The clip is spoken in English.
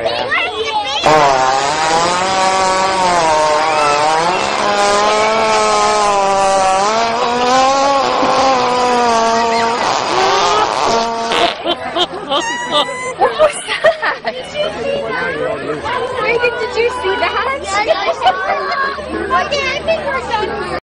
Where did you see that?